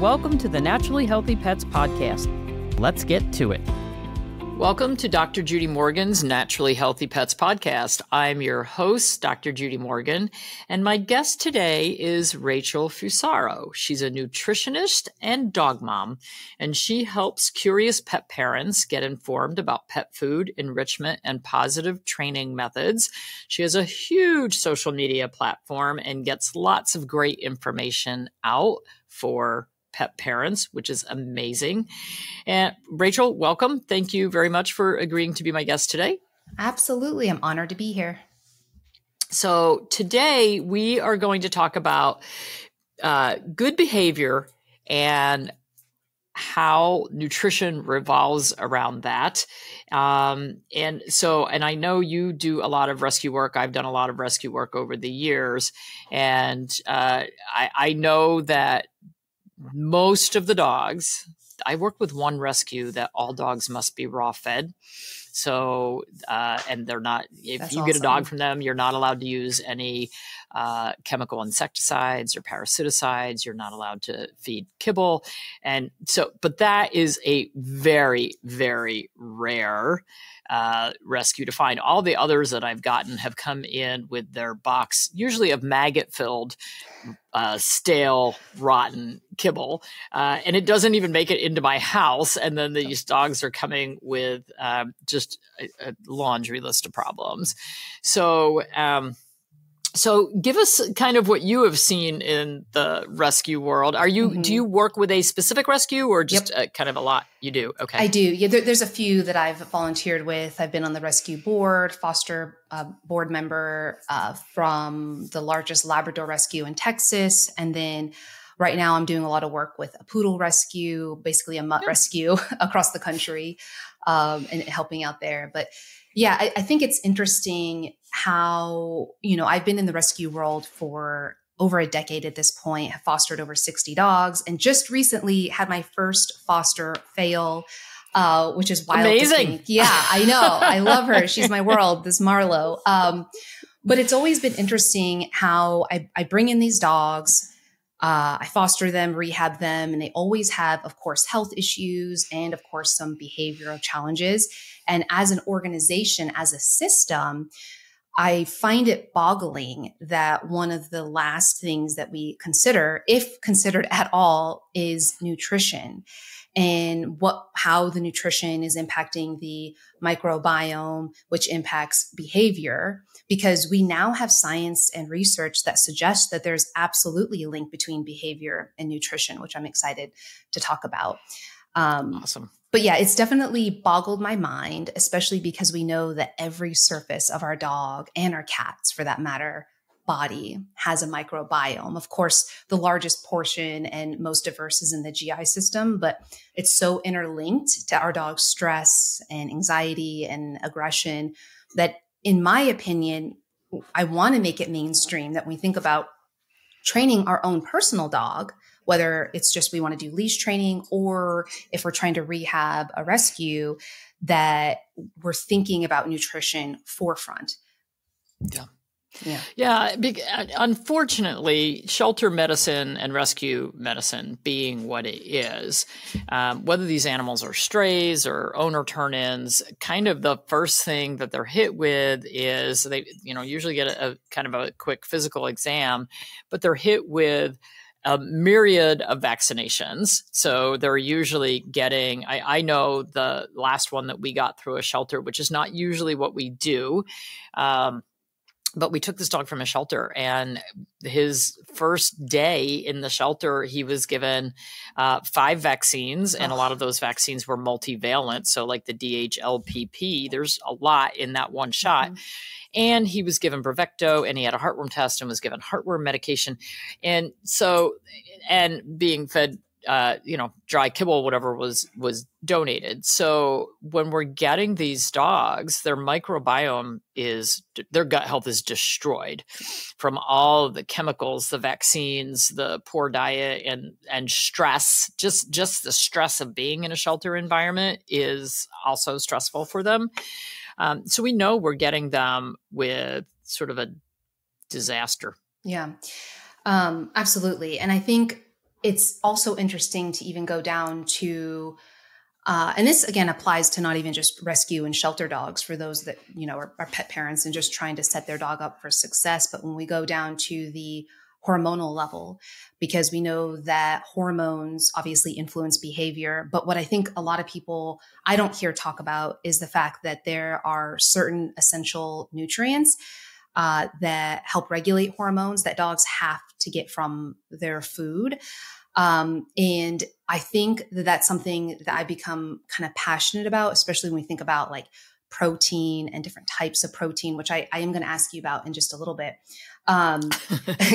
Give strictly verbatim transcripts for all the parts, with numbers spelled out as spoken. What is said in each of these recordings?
Welcome to the Naturally Healthy Pets Podcast. Let's get to it. Welcome to Doctor Judy Morgan's Naturally Healthy Pets Podcast. I'm your host, Doctor Judy Morgan, and my guest today is Rachel Fusaro. She's a nutritionist and dog mom, and she helps curious pet parents get informed about pet food, enrichment, and positive training methods. She has a huge social media platform and gets lots of great information out for pet parents, which is amazing. And Rachel, welcome. Thank you very much for agreeing to be my guest today. Absolutely. I'm honored to be here. So today we are going to talk about uh, good behavior and how nutrition revolves around that. Um, and so, and I know you do a lot of rescue work. I've done a lot of rescue work over the years. And uh, I, I know that most of the dogs, I worked with one rescue that all dogs must be raw fed. So, uh, and they're not, if That's you awesome. Get a dog from them, you're not allowed to use any uh, chemical insecticides or parasiticides. You're not allowed to feed kibble. And so, but that is a very, very rare uh, rescue to find. All the others that I've gotten have come in with their box, usually of maggot filled, uh, stale, rotten kibble. Uh, and it doesn't even make it into my house. And then these dogs are coming with um, just A, a laundry list of problems. So, um, so give us kind of what you have seen in the rescue world. Are you, mm-hmm. do you work with a specific rescue or just yep. a, kind of a lot you do? Okay. I do. Yeah. There, there's a few that I've volunteered with. I've been on the rescue board, foster uh, board member uh, from the largest Labrador rescue in Texas. And then right now I'm doing a lot of work with a poodle rescue, basically a mutt yeah. rescue across the country. Um, and helping out there. But yeah, I, I think it's interesting how, you know, I've been in the rescue world for over a decade at this point, have fostered over sixty dogs, and just recently had my first foster fail, uh, which is wild. Amazing. To think. Yeah, I know. I love her. She's my world, this Marlo. Um, but it's always been interesting how I, I bring in these dogs. Uh, I foster them, rehab them, and they always have, of course, health issues and, of course, some behavioral challenges. And as an organization, as a system, I find it boggling that one of the last things that we consider, if considered at all, is nutrition and what how the nutrition is impacting the microbiome, which impacts behavior. Because we now have science and research that suggests that there's absolutely a link between behavior and nutrition, which I'm excited to talk about. Um, awesome. But yeah, it's definitely boggled my mind, especially because we know that every surface of our dog and our cats, for that matter, body has a microbiome. Of course, the largest portion and most diverse is in the G I system, but it's so interlinked to our dog's stress and anxiety and aggression that, in my opinion, I want to make it mainstream that we think about training our own personal dog, whether it's just we want to do leash training or if we're trying to rehab a rescue, that we're thinking about nutrition forefront. Yeah. Yeah. Yeah. Unfortunately, shelter medicine and rescue medicine being what it is, um, whether these animals are strays or owner turn-ins, kind of the first thing that they're hit with is they, you know, usually get a, a kind of a quick physical exam, but they're hit with a myriad of vaccinations. So they're usually getting, I, I know the last one that we got through a shelter, which is not usually what we do. Um, But we took this dog from a shelter, and his first day in the shelter, he was given uh, five vaccines, and a lot of those vaccines were multivalent. So like the D H L P P, there's a lot in that one shot. Mm-hmm. And he was given Brevecto, and he had a heartworm test and was given heartworm medication. And so, and being fed, uh, you know, dry kibble, whatever was, was donated. So when we're getting these dogs, their microbiome is, their gut health is destroyed from all the chemicals, the vaccines, the poor diet, and, and stress. Just, just the stress of being in a shelter environment is also stressful for them. Um, so we know we're getting them with sort of a disaster. Yeah, um, absolutely. And I think, it's also interesting to even go down to, uh, and this again applies to not even just rescue and shelter dogs for those that, you know, are, are pet parents and just trying to set their dog up for success. But when we go down to the hormonal level, because we know that hormones obviously influence behavior. But what I think a lot of people I don't hear talk about is the fact that there are certain essential nutrients uh, that help regulate hormones that dogs have to get from their food. Um, and I think that that's something that I become kind of passionate about, especially when we think about like protein and different types of protein, which I, I am going to ask you about in just a little bit. Um,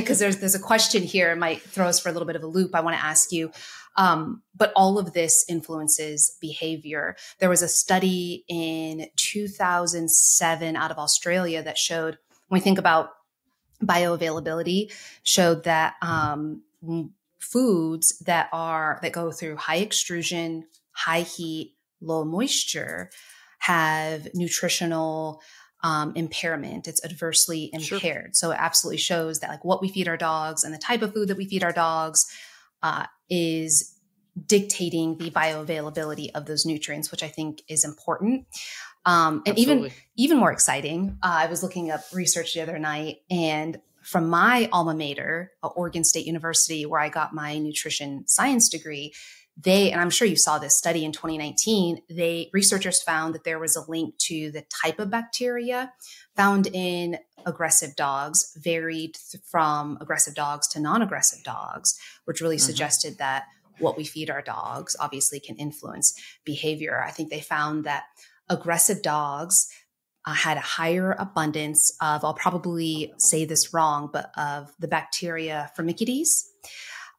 cause there's, there's a question here. It might throw us for a little bit of a loop. I want to ask you. Um, but all of this influences behavior. There was a study in two thousand seven out of Australia that showed, when we think about bioavailability, showed that, um, foods that are, that go through high extrusion, high heat, low moisture, have nutritional um, impairment. It's adversely impaired. Sure. So it absolutely shows that like what we feed our dogs and the type of food that we feed our dogs uh, is dictating the bioavailability of those nutrients, which I think is important. Um, and Absolutely. even, even more exciting, uh, I was looking up research the other night, and from my alma mater, Oregon State University, where I got my nutrition science degree, They, and I'm sure you saw this study in twenty nineteen, they researchers found that there was a link to the type of bacteria found in aggressive dogs varied from aggressive dogs to non-aggressive dogs, which really mm-hmm. suggested that what we feed our dogs obviously can influence behavior. I think they found that aggressive dogs uh, had a higher abundance of, I'll probably say this wrong, but of the bacteria Firmicutes.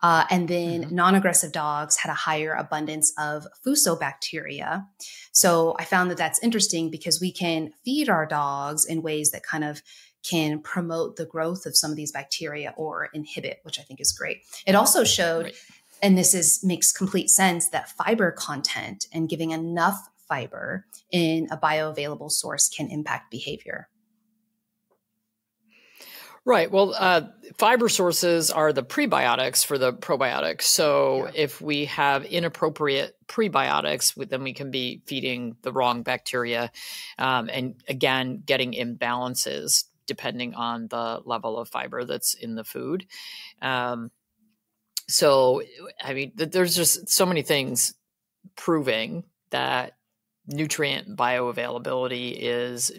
Uh, and then mm-hmm. non-aggressive dogs had a higher abundance of fusobacteria. So I found that that's interesting because we can feed our dogs in ways that kind of can promote the growth of some of these bacteria or inhibit, which I think is great. It also showed, right. and this is makes complete sense, that fiber content and giving enough fiber in a bioavailable source can impact behavior. Right. Well, uh, fiber sources are the prebiotics for the probiotics. So yeah. if we have inappropriate prebiotics, then we can be feeding the wrong bacteria. Um, and again, getting imbalances depending on the level of fiber that's in the food. Um, so, I mean, th there's just so many things proving that nutrient bioavailability is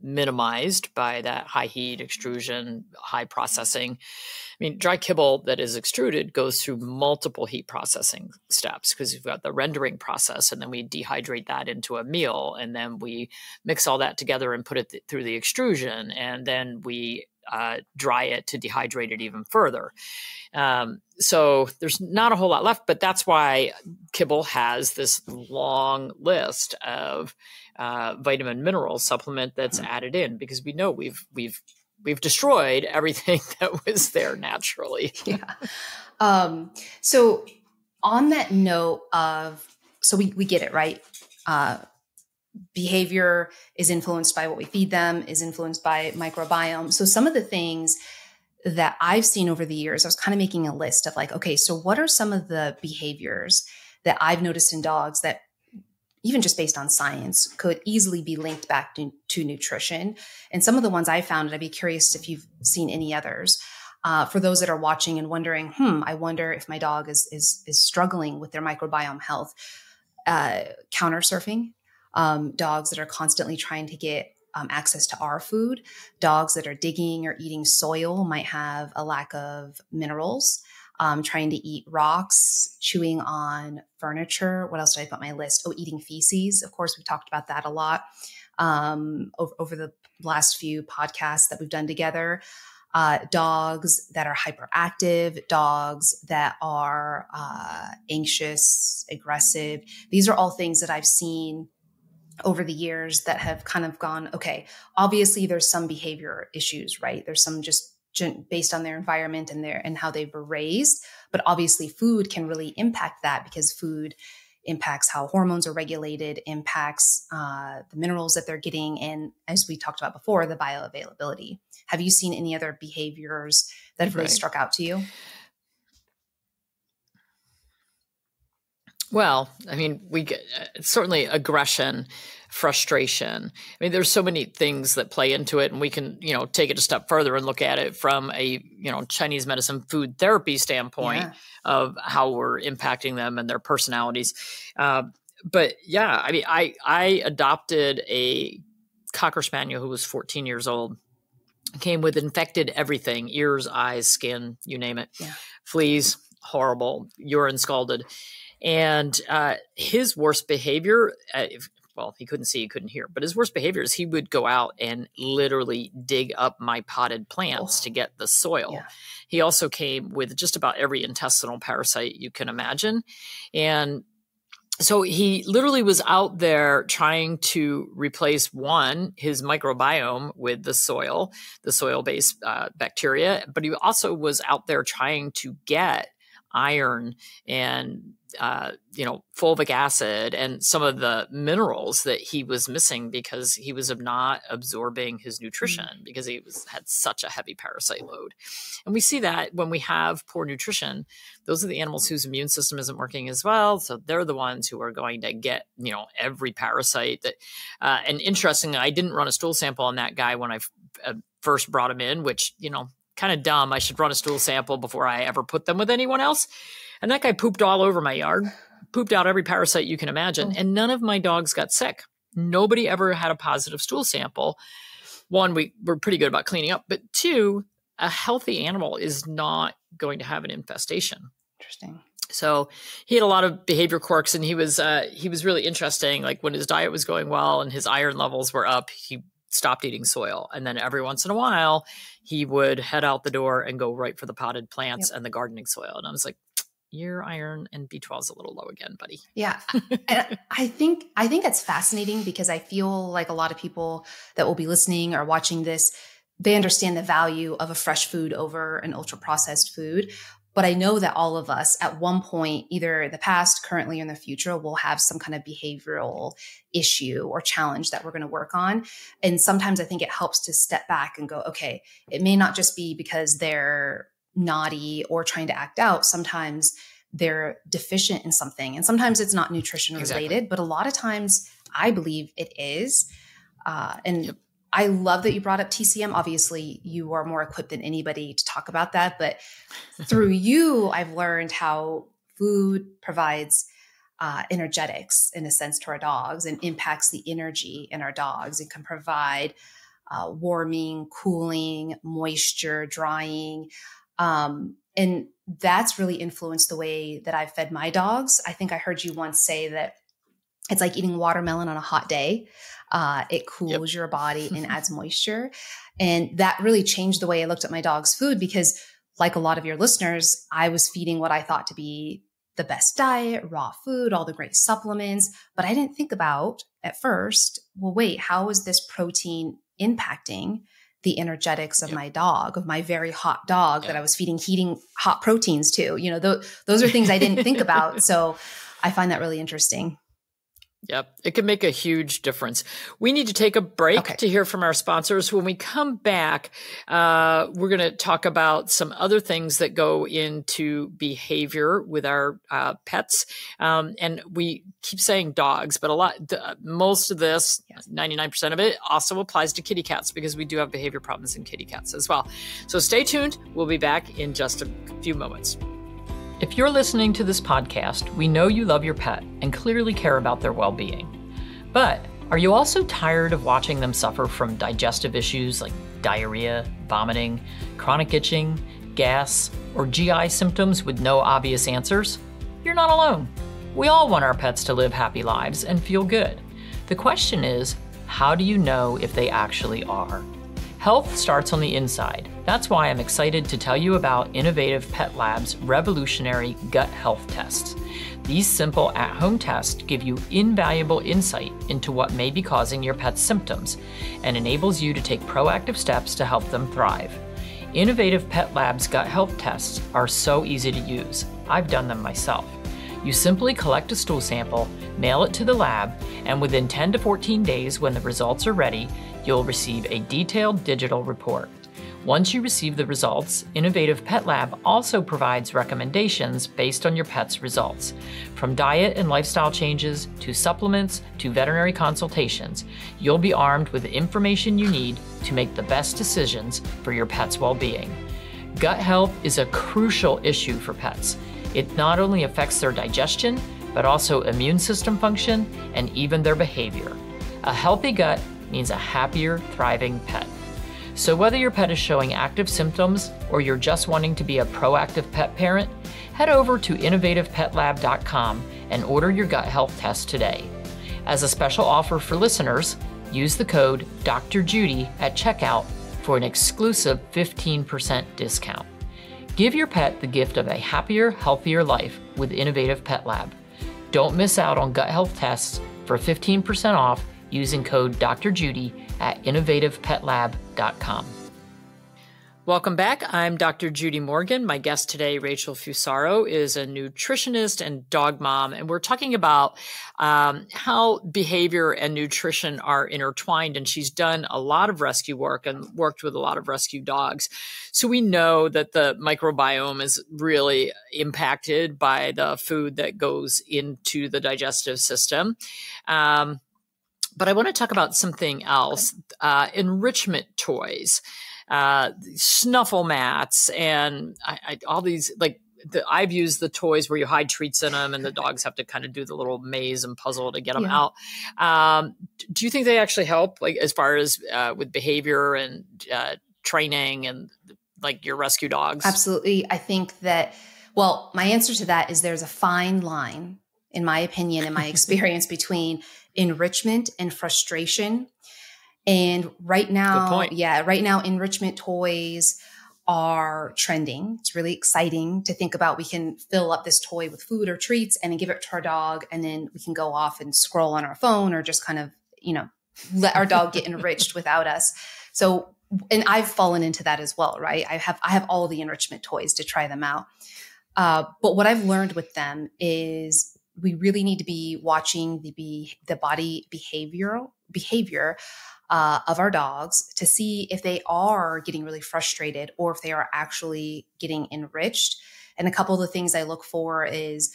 minimized by that high heat, extrusion, high processing. I mean, dry kibble that is extruded goes through multiple heat processing steps because you've got the rendering process, and then we dehydrate that into a meal, and then we mix all that together and put it th through the extrusion, and then we uh, dry it to dehydrate it even further. Um, so there's not a whole lot left, but that's why kibble has this long list of Uh, vitamin mineral supplement that's added in, because we know we've we've we've destroyed everything that was there naturally. yeah. Um, so on that note of, so we we get it right. Uh, behavior is influenced by what we feed them, is influenced by microbiome. So some of the things that I've seen over the years, I was kind of making a list of like, okay, so what are some of the behaviors that I've noticed in dogs that, even just based on science, could easily be linked back to, to nutrition. And some of the ones I found, and I'd be curious if you've seen any others, uh, for those that are watching and wondering, hmm, I wonder if my dog is, is, is struggling with their microbiome health. Uh, counter surfing, um, dogs that are constantly trying to get um, access to our food, dogs that are digging or eating soil might have a lack of minerals. Um, trying to eat rocks, chewing on furniture. What else did I put on my list? Oh, eating feces. Of course, we've talked about that a lot um, over, over the last few podcasts that we've done together. Uh, dogs that are hyperactive, dogs that are uh, anxious, aggressive. These are all things that I've seen over the years that have kind of gone, okay, obviously there's some behavior issues, right? There's some just based on their environment and their and how they were raised, but obviously food can really impact that because food impacts how hormones are regulated, impacts uh, the minerals that they're getting, and as we talked about before, the bioavailability. Have you seen any other behaviors that have really right. struck out to you? Well, I mean, we get uh, certainly aggression, frustration. I mean, there's so many things that play into it, and we can, you know, take it a step further and look at it from a, you know, Chinese medicine food therapy standpoint yeah. of how we're impacting them and their personalities. Uh, but yeah, I mean, I, I adopted a Cocker Spaniel who was fourteen years old, came with infected everything, ears, eyes, skin, you name it, yeah. fleas, horrible, urine scalded. And uh, his worst behavior, uh, if, well, he couldn't see, he couldn't hear, but his worst behavior is he would go out and literally dig up my potted plants oh. to get the soil. Yeah. He also came with just about every intestinal parasite you can imagine. And so he literally was out there trying to replace, one, his microbiome with the soil, the soil-based uh, bacteria, but he also was out there trying to get iron and uh, you know, fulvic acid and some of the minerals that he was missing because he was not absorbing his nutrition mm. because he was, had such a heavy parasite load. And we see that when we have poor nutrition, those are the animals whose immune system isn't working as well. So they're the ones who are going to get, you know, every parasite that, uh, and interestingly, I didn't run a stool sample on that guy when I f uh, first brought him in, which, you know, kind of dumb. I should run a stool sample before I ever put them with anyone else. And that guy pooped all over my yard, pooped out every parasite you can imagine. And none of my dogs got sick. Nobody ever had a positive stool sample. One, we were pretty good about cleaning up, but two, a healthy animal is not going to have an infestation. Interesting. So he had a lot of behavior quirks, and he was, uh, he was really interesting. Like when his diet was going well and his iron levels were up, he stopped eating soil. And then every once in a while he would head out the door and go right for the potted plants yep. and the gardening soil. And I was like, your iron and B twelve is a little low again, buddy. Yeah. And I think, I think that's fascinating because I feel like a lot of people that will be listening or watching this, they understand the value of a fresh food over an ultra processed food. But I know that all of us at one point, either in the past, currently, or in the future, will have some kind of behavioral issue or challenge that we're going to work on. And sometimes I think it helps to step back and go, okay, it may not just be because they're naughty or trying to act out. Sometimes they're deficient in something. And sometimes it's not nutrition related, exactly. but a lot of times I believe it is. Uh, and yep. I love that you brought up T C M. Obviously, you are more equipped than anybody to talk about that. But through you, I've learned how food provides uh, energetics, in a sense, to our dogs and impacts the energy in our dogs. It can provide uh, warming, cooling, moisture, drying. Um, and that's really influenced the way that I've fed my dogs. I think I heard you once say that it's like eating watermelon on a hot day. Uh, it cools yep. your body and adds moisture. And that really changed the way I looked at my dog's food because, like a lot of your listeners, I was feeding what I thought to be the best diet, raw food, all the great supplements. But I didn't think about at first, well, wait, how is this protein impacting the energetics of yep. my dog, of my very hot dog yep. that I was feeding, heating hot proteins to? You know, th those are things I didn't think about. So I find that really interesting. Yep. It can make a huge difference. We need to take a break okay. to hear from our sponsors. When we come back, uh, we're going to talk about some other things that go into behavior with our uh, pets. Um, and we keep saying dogs, but a lot, most of this, ninety-nine percent of it also applies to kitty cats because we do have behavior problems in kitty cats as well. So stay tuned. We'll be back in just a few moments. If you're listening to this podcast, we know you love your pet and clearly care about their well-being. But are you also tired of watching them suffer from digestive issues like diarrhea, vomiting, chronic itching, gas, or G I symptoms with no obvious answers? You're not alone. We all want our pets to live happy lives and feel good. The question is, how do you know if they actually are? Health starts on the inside. That's why I'm excited to tell you about Innovative Pet Labs' revolutionary gut health tests. These simple at-home tests give you invaluable insight into what may be causing your pet's symptoms and enables you to take proactive steps to help them thrive. Innovative Pet Labs' gut health tests are so easy to use. I've done them myself. You simply collect a stool sample, mail it to the lab, and within ten to fourteen days when the results are ready, you'll receive a detailed digital report. Once you receive the results, Innovative Pet Lab also provides recommendations based on your pet's results. From diet and lifestyle changes, to supplements, to veterinary consultations, you'll be armed with the information you need to make the best decisions for your pet's well-being. Gut health is a crucial issue for pets. It not only affects their digestion, but also immune system function and even their behavior. A healthy gut means a happier, thriving pet. So whether your pet is showing active symptoms or you're just wanting to be a proactive pet parent, head over to innovative pet lab dot com and order your gut health test today. As a special offer for listeners, use the code Doctor Judy at checkout for an exclusive fifteen percent discount. Give your pet the gift of a happier, healthier life with Innovative Pet Lab. Don't miss out on gut health tests for fifteen percent off using code Doctor Judy at innovative pet lab dot com. Welcome back. I'm Doctor Judy Morgan. My guest today, Rachel Fusaro, is a nutritionist and dog mom, and we're talking about um, how behavior and nutrition are intertwined, and she's done a lot of rescue work and worked with a lot of rescue dogs. So we know that the microbiome is really impacted by the food that goes into the digestive system. Um, but I want to talk about something else, uh, enrichment toys. Uh, snuffle mats and I, I, all these, like the, I've used the toys where you hide treats in them and the dogs have to kind of do the little maze and puzzle to get them yeah. out. Um, do you think they actually help, like as far as uh, with behavior and uh, training and like your rescue dogs? Absolutely. I think that, well, my answer to that is there's a fine line, in my opinion, in my experience between enrichment and frustration. And right now, yeah, right now, enrichment toys are trending. It's really exciting to think about. We can fill up this toy with food or treats and then give it to our dog. And then we can go off and scroll on our phone or just kind of, you know, let our dog get enriched without us. So, and I've fallen into that as well, right? I have, I have all the enrichment toys to try them out. Uh, but what I've learned with them is we really need to be watching the, be, the body behavioral behavior Uh, of our dogs to see if they are getting really frustrated or if they are actually getting enriched. And a couple of the things I look for is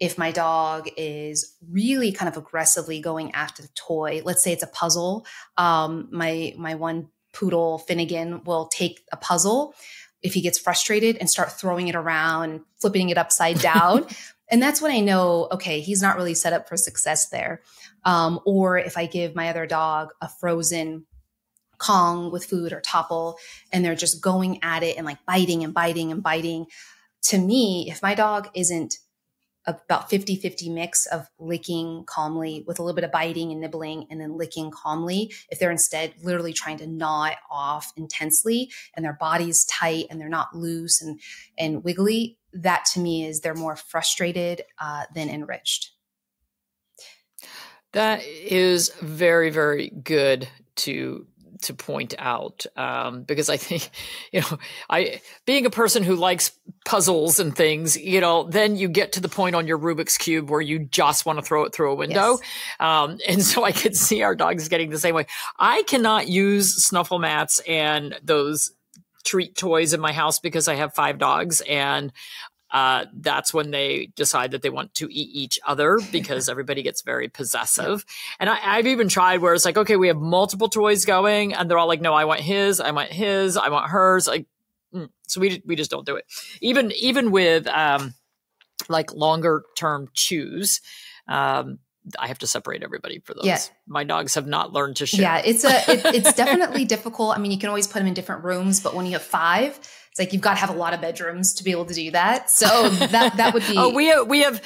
if my dog is really kind of aggressively going after the toy, let's say it's a puzzle. Um, my, my one poodle, Finnegan, will take a puzzle if he gets frustrated and start throwing it around, flipping it upside down. And that's when I know, okay, he's not really set up for success there. Um, or if I give my other dog a frozen Kong with food or topple, and they're just going at it and like biting and biting and biting. To me, if my dog isn't about fifty fifty mix of licking calmly with a little bit of biting and nibbling and then licking calmly, if they're instead literally trying to gnaw it off intensely and their body's tight and they're not loose and, and wiggly, that to me is they're more frustrated uh, than enriched. That is very, very good to to point out, um, because I think, you know, I, being a person who likes puzzles and things, you know, then you get to the point on your Rubik's Cube where you just want to throw it through a window. Yes. Um, and so I could see our dogs getting the same way. I cannot use snuffle mats and those treat toys in my house because I have five dogs, and Uh, that's when they decide that they want to eat each other because everybody gets very possessive. And I, I've even tried where it's like, okay, we have multiple toys going and they're all like, no, I want his, I want his, I want hers. Like, mm. So we, we just don't do it. Even, even with, um, like longer term chews, um, I have to separate everybody for those. Yeah. My dogs have not learned to share. Yeah, it's a, it, it's definitely difficult. I mean, you can always put them in different rooms, but when you have five, it's like, you've got to have a lot of bedrooms to be able to do that. So that, that would be. Oh, we have, we have,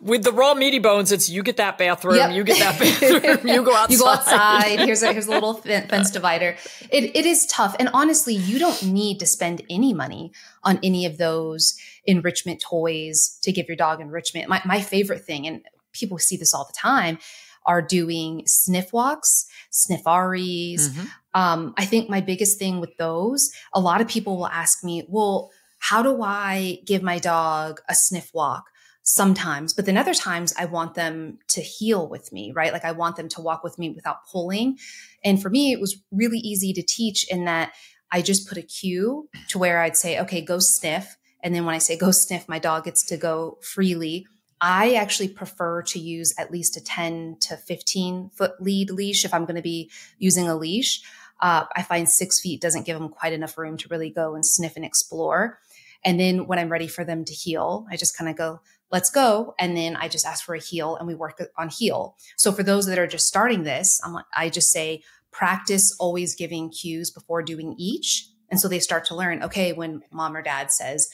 with the raw meaty bones, it's you get that bathroom, yep. you get that bathroom, you go outside. You go outside. Here's a, here's a little fence divider. It, it is tough. And honestly, you don't need to spend any money on any of those enrichment toys to give your dog enrichment. My, my favorite thing, and people see this all the time, are doing sniff walks, sniffaris. Mm-hmm. Um, I think my biggest thing with those, a lot of people will ask me, well, how do I give my dog a sniff walk sometimes? But then other times I want them to heel with me, right? Like I want them to walk with me without pulling. And for me, it was really easy to teach in that I just put a cue to where I'd say, okay, go sniff. And then when I say go sniff, my dog gets to go freely. I actually prefer to use at least a ten to fifteen foot lead leash if I'm going to be using a leash. Uh, I find six feet doesn't give them quite enough room to really go and sniff and explore. And then when I'm ready for them to heel, I just kind of go, let's go. And then I just ask for a heel and we work on heel. So for those that are just starting this, I'm, I just say practice always giving cues before doing each. And so they start to learn, okay, when mom or dad says,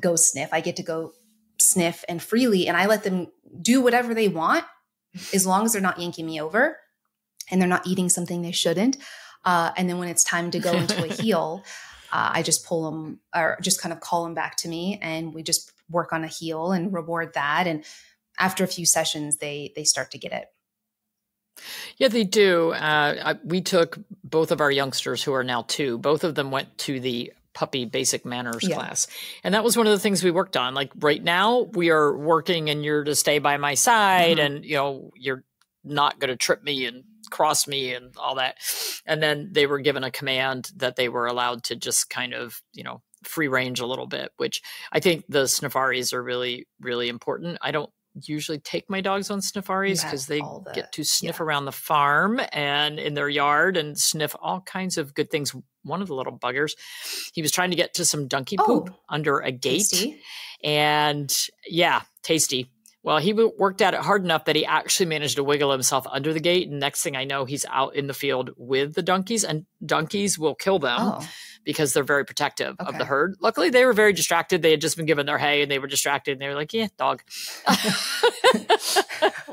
go sniff, I get to go sniff and freely, and I let them do whatever they want as long as they're not yanking me over and they're not eating something they shouldn't. Uh, and then when it's time to go into a heel, uh, I just pull them or just kind of call them back to me, and we just work on a heel and reward that. And after a few sessions, they they start to get it. Yeah, they do. Uh, I, we took both of our youngsters who are now two. Both of them went to the puppy basic manners yeah. class. And that was one of the things we worked on. Like right now we are working and you're to stay by my side mm-hmm. and, you know, you're not going to trip me and cross me and all that. And then they were given a command that they were allowed to just kind of, you know, free range a little bit, which I think the sniffaris are really, really important. I don't usually take my dogs on sniffaris because they the, get to sniff yeah. around the farm and in their yard and sniff all kinds of good things. One of the little buggers, he was trying to get to some donkey poop oh, under a gate. Tasty. And yeah, tasty. Well, he worked at it hard enough that he actually managed to wiggle himself under the gate. And next thing I know, he's out in the field with the donkeys, and donkeys will kill them oh. because they're very protective okay. of the herd. Luckily, they were very distracted. They had just been given their hay and they were distracted. And they were like, yeah, dog.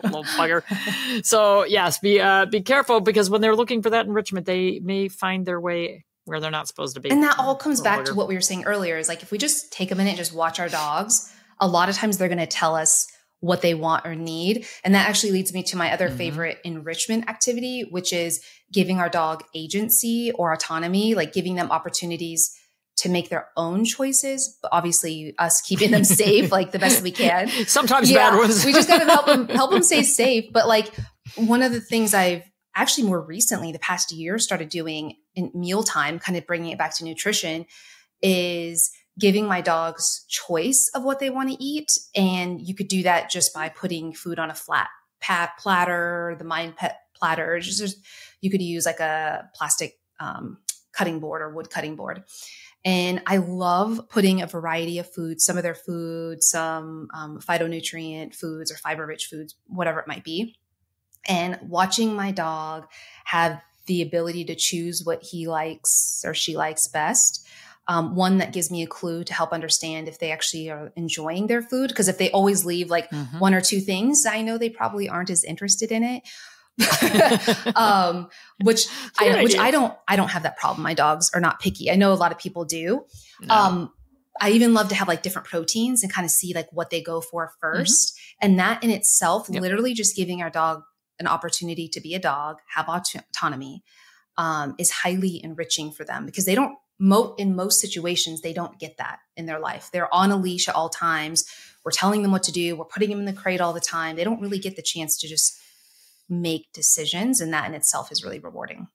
Little bugger. So yes, be, uh, be careful, because when they're looking for that enrichment, they may find their way where they're not supposed to be. And that all comes back bugger. to what we were saying earlier, is like, if we just take a minute and just watch our dogs, a lot of times they're going to tell us what they want or need. And that actually leads me to my other mm-hmm. favorite enrichment activity, which is giving our dog agency or autonomy, like giving them opportunities to make their own choices, but obviously us keeping them safe, like the best we can. Sometimes yeah, bad ones. We just got to help them, help them stay safe. But like one of the things I've actually more recently, the past year, started doing in mealtime, kind of bringing it back to nutrition, is giving my dogs choice of what they want to eat. And you could do that just by putting food on a flat pad platter, the Mind Pet platter. Just, just, you could use like a plastic um, cutting board or wood cutting board. And I love putting a variety of foods, some of their food, some um, phytonutrient foods or fiber-rich foods, whatever it might be. And watching my dog have the ability to choose what he likes or she likes best. Um, one that gives me a clue to help understand if they actually are enjoying their food. Because if they always leave like mm-hmm. one or two things, I know they probably aren't as interested in it. um, which I, which I don't, I don't have that problem. My dogs are not picky. I know a lot of people do. No. Um, I even love to have like different proteins and kind of see like what they go for first. Mm-hmm. And that in itself, yep. literally just giving our dog an opportunity to be a dog, have auto- autonomy, um, is highly enriching for them, because they don't, Mo- in most situations, they don't get that in their life. They're on a leash at all times. We're telling them what to do. We're putting them in the crate all the time. They don't really get the chance to just make decisions. And that in itself is really rewarding.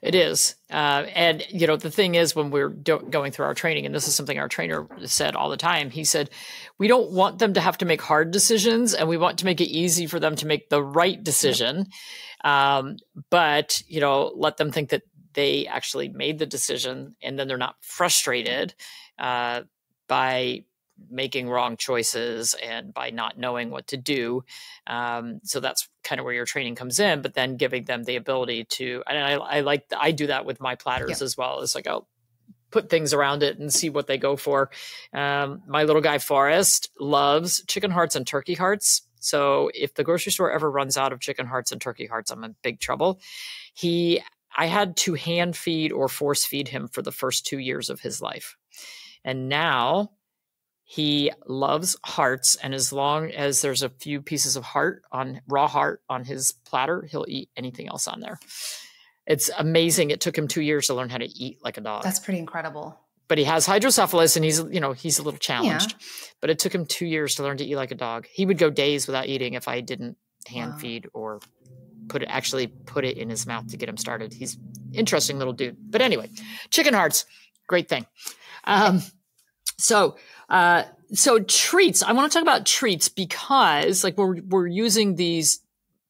It is. Uh, and, you know, the thing is, when we're do- going through our training, and this is something our trainer said all the time, he said, we don't want them to have to make hard decisions, and we want to make it easy for them to make the right decision. Um, but, you know, let them think that they actually made the decision, and then they're not frustrated uh, by making wrong choices and by not knowing what to do. Um, so that's kind of where your training comes in, but then giving them the ability to, and I, I like, the, I do that with my platters yeah. as well. It's like, I'll put things around it and see what they go for. Um, my little guy, Forrest, loves chicken hearts and turkey hearts. So if the grocery store ever runs out of chicken hearts and turkey hearts, I'm in big trouble. He I had to hand feed or force feed him for the first two years of his life. And now he loves hearts. And as long as there's a few pieces of heart on raw heart on his platter, he'll eat anything else on there. It's amazing. It took him two years to learn how to eat like a dog. That's pretty incredible. But he has hydrocephalus, and he's, you know, he's a little challenged, yeah. but it took him two years to learn to eat like a dog. He would go days without eating if I didn't hand wow. feed or put it, actually put it in his mouth to get him started. He's interesting little dude. But anyway, chicken hearts, great thing. Um, so, uh, so treats, I want to talk about treats because like we're, we're using these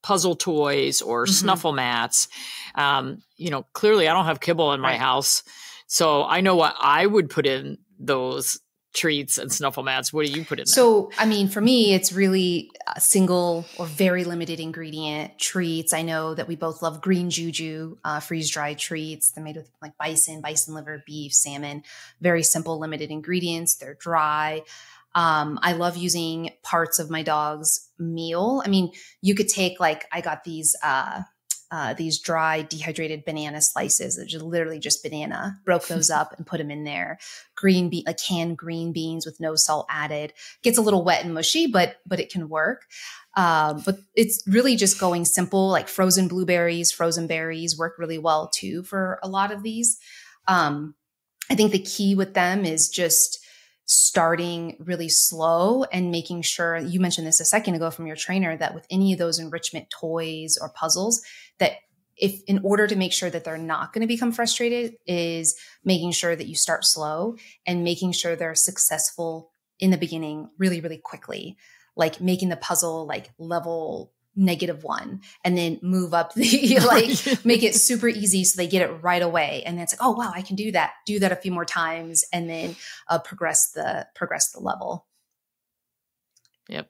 puzzle toys or mm-hmm. snuffle mats. Um, you know, clearly I don't have kibble in my right. house, so I know what I would put in those treats and snuffle mats. What do you put in there? So, I mean, for me, it's really a single or very limited ingredient treats. I know that we both love Green Juju, uh, freeze-dried treats. They're made with like bison, bison liver, beef, salmon, very simple, limited ingredients. They're dry. Um, I love using parts of my dog's meal. I mean, you could take like, I got these, uh, uh, these dry dehydrated banana slices. It's just literally just banana, broke those up and put them in there. Green bean, like canned green beans with no salt added, gets a little wet and mushy, but, but it can work. Um, but it's really just going simple, like frozen blueberries, frozen berries work really well too for a lot of these. Um, I think the key with them is just starting really slow and making sure, you mentioned this a second ago from your trainer, that with any of those enrichment toys or puzzles, that if in order to make sure that they're not going to become frustrated is making sure that you start slow and making sure they're successful in the beginning really, really quickly, like making the puzzle like level negative one and then move up the, like make it super easy so they get it right away. And then it's like, oh, wow, I can do that, do that a few more times and then uh, progress the, progress the level. Yep.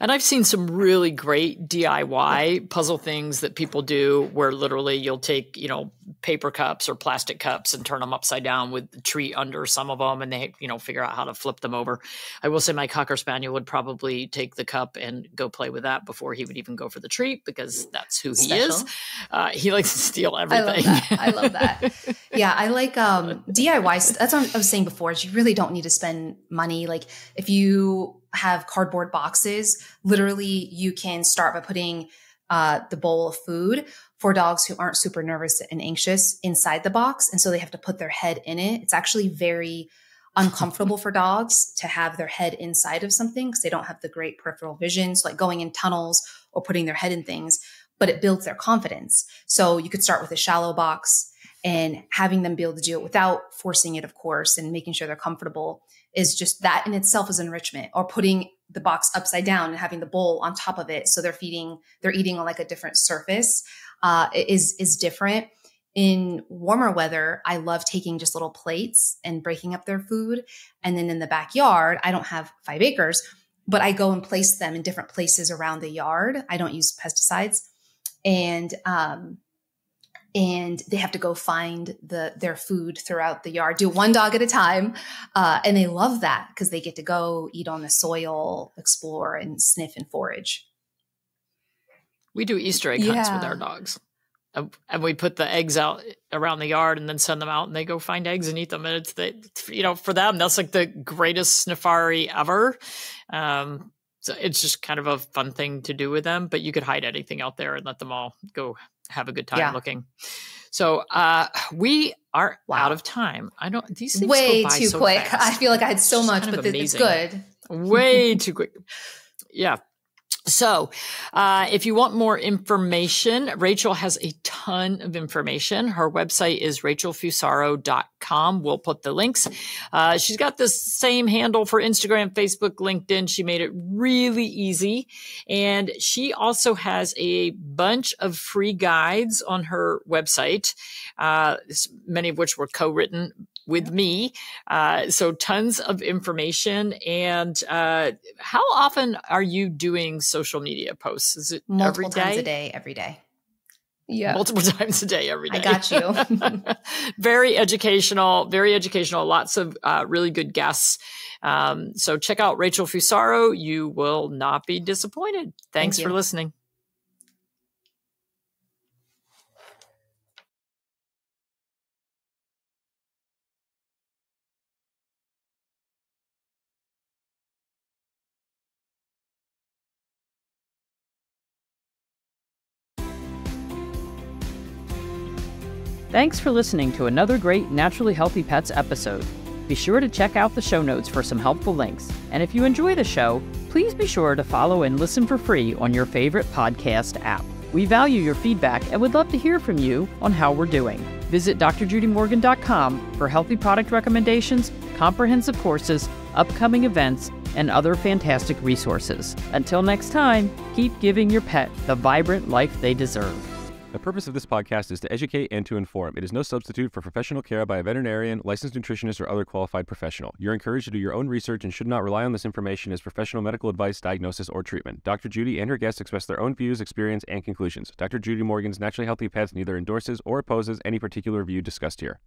And I've seen some really great D I Y puzzle things that people do where literally you'll take, you know, paper cups or plastic cups and turn them upside down with the treat under some of them and they, you know, figure out how to flip them over. I will say my Cocker Spaniel would probably take the cup and go play with that before he would even go for the treat because that's who he Special. is. Uh, he likes to steal everything. I love that. I love that. Yeah. I like um, D I Y. That's what I was saying before is you really don't need to spend money. Like if you have cardboard boxes, literally you can start by putting uh, the bowl of food for dogs who aren't super nervous and anxious inside the box. And so they have to put their head in it. It's actually very uncomfortable for dogs to have their head inside of something because they don't have the great peripheral vision. So like going in tunnels or putting their head in things, but it builds their confidence. So you could start with a shallow box and having them be able to do it without forcing it, of course, and making sure they're comfortable is just that in itself is enrichment, or putting the box upside down and having the bowl on top of it. So they're feeding, they're eating on like a different surface, uh, is, is different. In warmer weather, I love taking just little plates and breaking up their food. And then in the backyard, I don't have five acres, but I go and place them in different places around the yard. I don't use pesticides and, um, and they have to go find the, their food throughout the yard, do one dog at a time. Uh, and they love that because they get to go eat on the soil, explore and sniff and forage. We do Easter egg yeah. hunts with our dogs. And we put the eggs out around the yard and then send them out and they go find eggs and eat them. And it's, the, you know, for them, that's like the greatest sniffari ever. Um, so it's just kind of a fun thing to do with them, but you could hide anything out there and let them all go have a good time yeah. looking. So uh, we are wow. out of time. I don't, these things way go by too so quick. Fast. I feel like I had so it's much, but it's good. Way too quick. Yeah. So uh, if you want more information, Rachel has a ton of information. Her website is rachel fusaro dot com. We'll put the links. Uh, she's got the same handle for Instagram, Facebook, LinkedIn. She made it really easy. And she also has a bunch of free guides on her website, uh, many of which were co-written with me. Uh, so tons of information. And uh, how often are you doing social media posts? Is it multiple every day? times a day, every day? Yeah. Multiple times a day, every day. I got you. Very educational, very educational. Lots of uh, really good guests. Um, so check out Rachel Fusaro. You will not be disappointed. Thanks Thank for listening. Thanks for listening to another great Naturally Healthy Pets episode. Be sure to check out the show notes for some helpful links. And if you enjoy the show, please be sure to follow and listen for free on your favorite podcast app. We value your feedback and would love to hear from you on how we're doing. Visit d r judy morgan dot com for healthy product recommendations, comprehensive courses, upcoming events, and other fantastic resources. Until next time, keep giving your pet the vibrant life they deserve. The purpose of this podcast is to educate and to inform. It is no substitute for professional care by a veterinarian, licensed nutritionist, or other qualified professional. You're encouraged to do your own research and should not rely on this information as professional medical advice, diagnosis, or treatment. Doctor Judy and her guests express their own views, experience, and conclusions. Doctor Judy Morgan's Naturally Healthy Pets neither endorses or opposes any particular view discussed here.